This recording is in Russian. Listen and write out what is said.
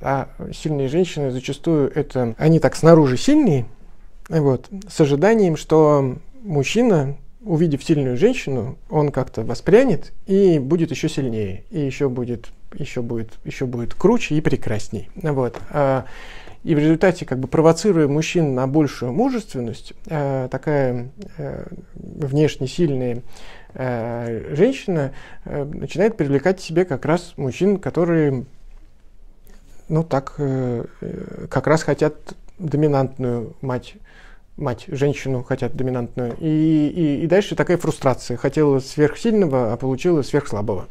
А сильные женщины зачастую это... Они так снаружи сильные, вот, с ожиданием, что мужчина, увидев сильную женщину, он как-то воспрянет и будет еще сильнее, и еще будет круче и прекрасней. Вот. И в результате, как бы провоцируя мужчин на большую мужественность, такая внешне сильная женщина начинает привлекать к себе как раз мужчин, которые, ну, так, как раз хотят доминантную женщину хотят доминантную. И дальше такая фрустрация. Хотела сверхсильного, а получила сверхслабого.